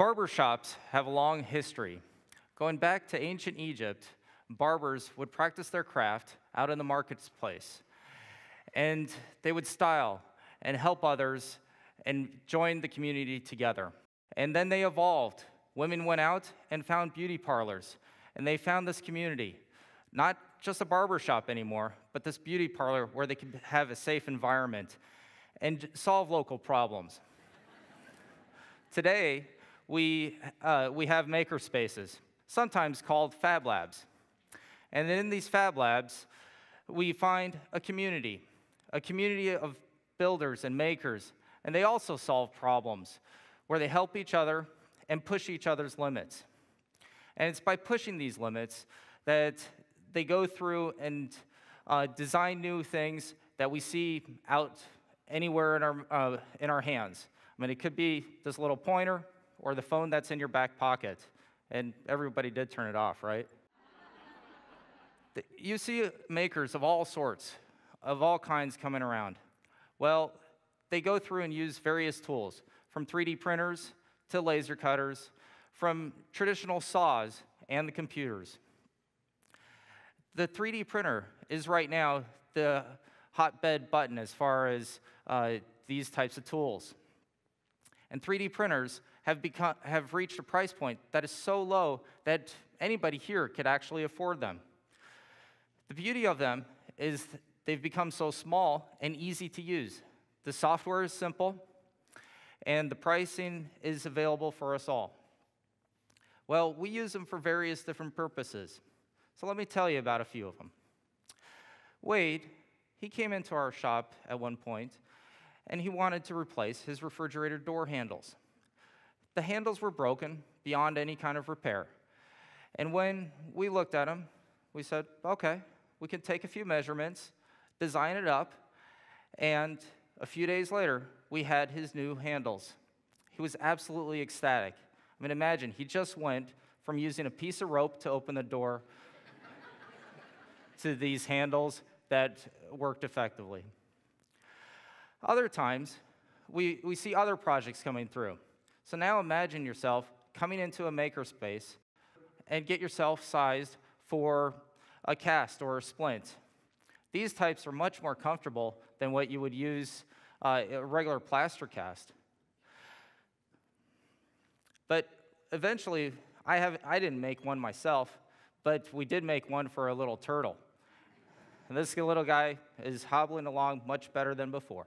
Barbershops have a long history. Going back to ancient Egypt, barbers would practice their craft out in the marketplace, and they would style and help others and join the community together. And then they evolved. Women went out and found beauty parlors, and they found this community, not just a barbershop anymore, but this beauty parlor where they could have a safe environment and solve local problems. Today, we have maker spaces, sometimes called fab labs. And in these fab labs, we find a community of builders and makers, and they also solve problems where they help each other and push each other's limits. And it's by pushing these limits that they go through and design new things that we see out anywhere in our hands. I mean, it could be this little pointer, or the phone that's in your back pocket. And everybody did turn it off, right? You see makers of all sorts, of all kinds coming around. Well, they go through and use various tools, from 3D printers to laser cutters, from traditional saws and the computers. The 3D printer is right now the hotbed button as far as these types of tools. And 3D printers have reached a price point that is so low that anybody here could actually afford them. The beauty of them is they've become so small and easy to use. The software is simple, and the pricing is available for us all. Well, we use them for various different purposes. So let me tell you about a few of them. Wade, he came into our shop at one point, and he wanted to replace his refrigerator door handles. The handles were broken beyond any kind of repair. And when we looked at them, we said, okay, we can take a few measurements, design it up, and a few days later, we had his new handles. He was absolutely ecstatic. I mean, imagine, he just went from using a piece of rope to open the door to these handles that worked effectively. Other times, we see other projects coming through. So now imagine yourself coming into a makerspace and get yourself sized for a cast or a splint. These types are much more comfortable than what you would use a regular plaster cast. But eventually, I didn't make one myself, but we did make one for a little turtle. And this little guy is hobbling along much better than before.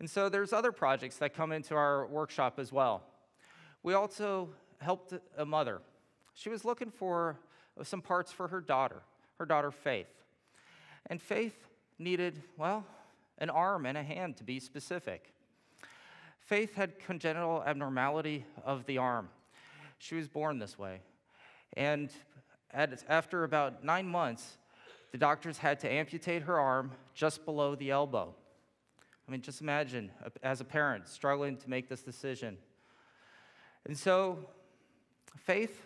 And so there's other projects that come into our workshop as well. We also helped a mother. She was looking for some parts for her daughter Faith. And Faith needed, well, an arm and a hand to be specific. Faith had congenital abnormality of the arm. She was born this way. And after about 9 months, the doctors had to amputate her arm just below the elbow. I mean, just imagine, as a parent, struggling to make this decision. And so, Faith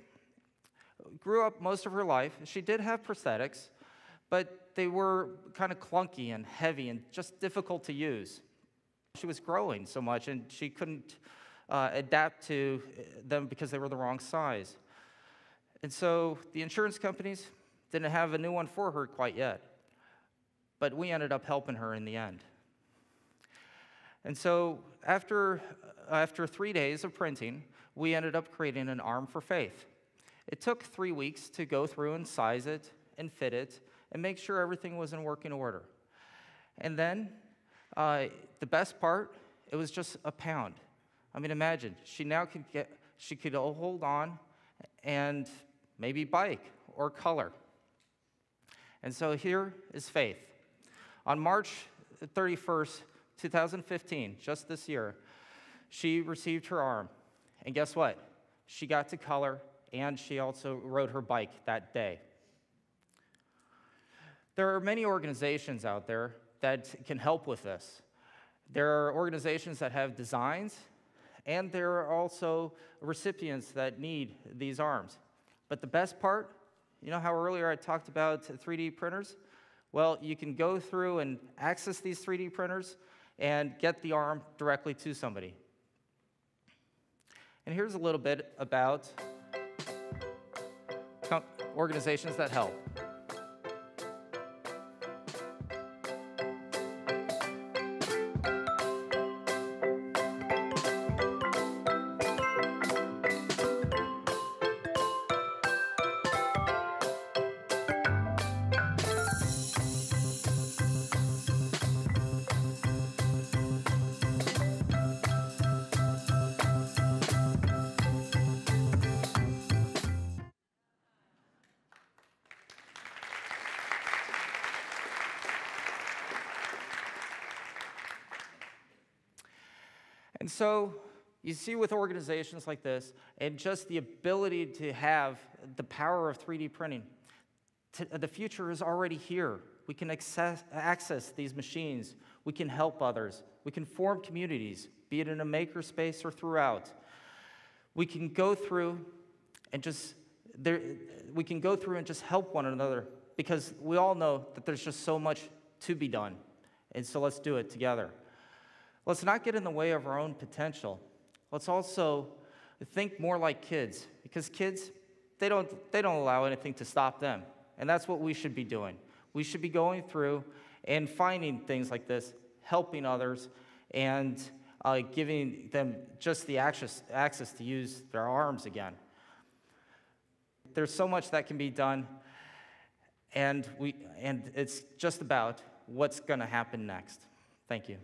grew up most of her life. She did have prosthetics, but they were kind of clunky and heavy and just difficult to use. She was growing so much, and she couldn't adapt to them because they were the wrong size. And so, the insurance companies didn't have a new one for her quite yet, but we ended up helping her in the end. And so after 3 days of printing, we ended up creating an arm for Faith. It took 3 weeks to go through and size it and fit it and make sure everything was in working order. And then the best part, it was just a pound. I mean, imagine, she could hold on and maybe bike or color. And so here is Faith. On March 31st, 2015, just this year, she received her arm. And guess what? She got to color, and she also rode her bike that day. There are many organizations out there that can help with this. There are organizations that have designs, and there are also recipients that need these arms. But the best part, you know how earlier I talked about 3D printers? Well, you can go through and access these 3D printers and get the arm directly to somebody. And here's a little bit about organizations that help. And so you see with organizations like this, and just the ability to have the power of 3D printing, the future is already here. We can access these machines. We can help others. We can form communities, be it in a makerspace or throughout. We can go through and just help one another, because we all know that there's just so much to be done. And so let's do it together. Let's not get in the way of our own potential. Let's also think more like kids, because kids, they don't allow anything to stop them. And that's what we should be doing. We should be going through and finding things like this, helping others, and giving them just the access to use their arms again. There's so much that can be done, and it's just about what's going to happen next. Thank you.